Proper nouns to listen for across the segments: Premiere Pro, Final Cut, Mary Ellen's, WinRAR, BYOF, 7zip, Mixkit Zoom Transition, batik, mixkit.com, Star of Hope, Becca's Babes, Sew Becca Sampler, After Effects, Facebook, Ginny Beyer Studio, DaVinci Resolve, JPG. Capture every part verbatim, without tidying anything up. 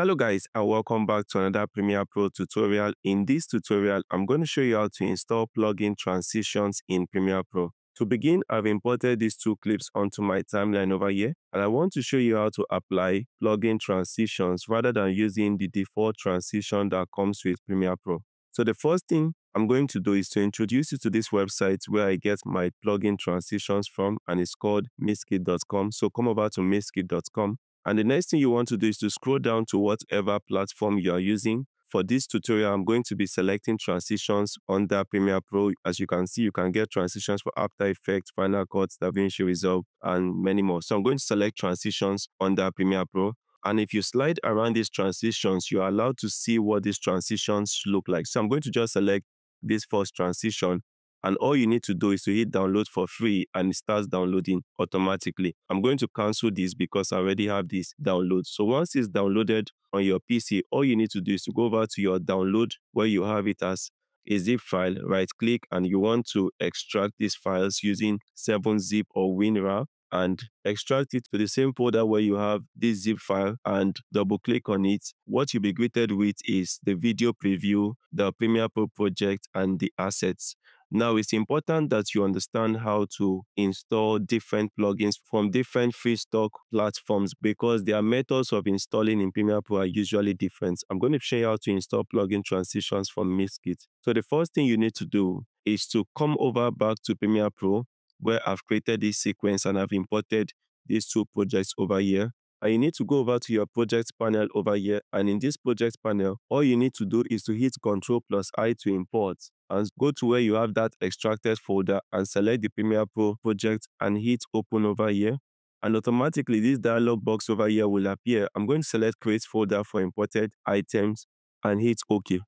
Hello guys, and welcome back to another Premiere Pro tutorial. In this tutorial, I'm going to show you how to install plugin transitions in Premiere Pro. To begin, I've imported these two clips onto my timeline over here, and I want to show you how to apply plugin transitions rather than using the default transition that comes with Premiere Pro. So the first thing I'm going to do is to introduce you to this website where I get my plugin transitions from, and it's called mixkit dot com. So come over to mixkit dot com. And the next thing you want to do is to scroll down to whatever platform you are using. For this tutorial, I'm going to be selecting transitions under Premiere Pro. As you can see, you can get transitions for After Effects, Final Cut, DaVinci Resolve, and many more. So I'm going to select transitions under Premiere Pro. And if you slide around these transitions, you are allowed to see what these transitions look like. So I'm going to just select this first transition. And all you need to do is to hit download for free, and it starts downloading automatically. I'm going to cancel this because I already have this download. So once it's downloaded on your P C, all you need to do is to go over to your download where you have it as a zip file, right click, and you want to extract these files using seven zip or WinRAR, and extract it to the same folder where you have this zip file, and double click on it. What you'll be greeted with is the video preview, the Premiere Pro project, and the assets. Now, it's important that you understand how to install different plugins from different free stock platforms because their methods of installing in Premiere Pro are usually different. I'm going to show you how to install plugin transitions from Mixkit. So the first thing you need to do is to come over back to Premiere Pro, where I've created this sequence and I've imported these two projects over here. And you need to go over to your project panel over here. And in this project panel, all you need to do is to hit control plus I to import, and go to where you have that extracted folder and select the Premiere Pro project and hit open over here. And automatically this dialog box over here will appear. I'm going to select create folder for imported items and hit OK.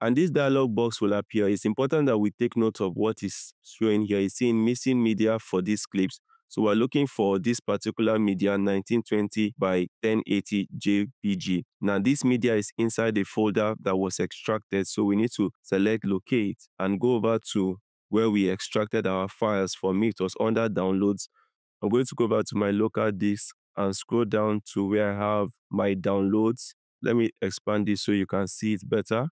And this dialog box will appear. It's important that we take note of what is showing here. It's saying missing media for these clips. So we're looking for this particular media, nineteen twenty by ten eighty J P G. Now this media is inside the folder that was extracted. So we need to select locate and go over to where we extracted our files. For me, it was under downloads. I'm going to go back to my local disk and scroll down to where I have my downloads. Let me expand this so you can see it better.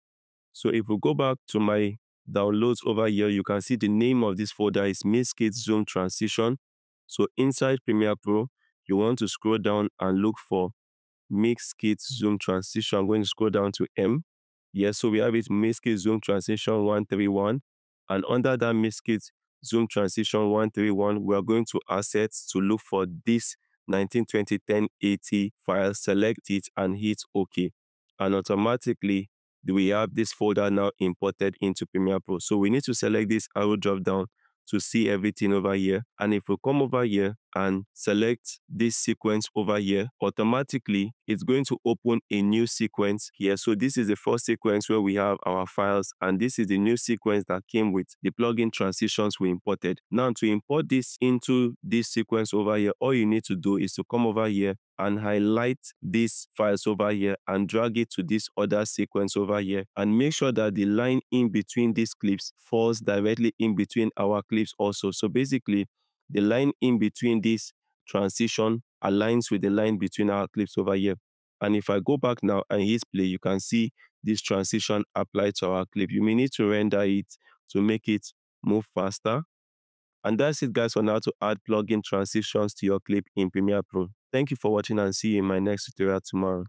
So if we go back to my downloads over here, you can see the name of this folder is Mixkit Zoom Transition. So inside Premiere Pro, you want to scroll down and look for Mixkit Zoom Transition. I'm going to scroll down to M. Yes, so we have it, Mixkit Zoom Transition one thirty-one. And under that Mixkit Zoom Transition one thirty-one, we are going to Assets to look for this nineteen twenty by ten eighty file. Select it and hit OK. And automatically, we have this folder now imported into Premiere Pro. So we need to select this arrow drop down to see everything over here. And if we come over here and select this sequence over here, automatically it's going to open a new sequence here. So this is the first sequence where we have our files, and this is the new sequence that came with the plugin transitions we imported. Now to import this into this sequence over here, all you need to do is to come over here and highlight these files over here and drag it to this other sequence over here, and make sure that the line in between these clips falls directly in between our clips also. So basically, the line in between this transition aligns with the line between our clips over here. And if I go back now and hit play, you can see this transition applied to our clip. You may need to render it to make it move faster. And that's it guys on how to add plugin transitions to your clip in Premiere Pro. Thank you for watching, and see you in my next tutorial tomorrow.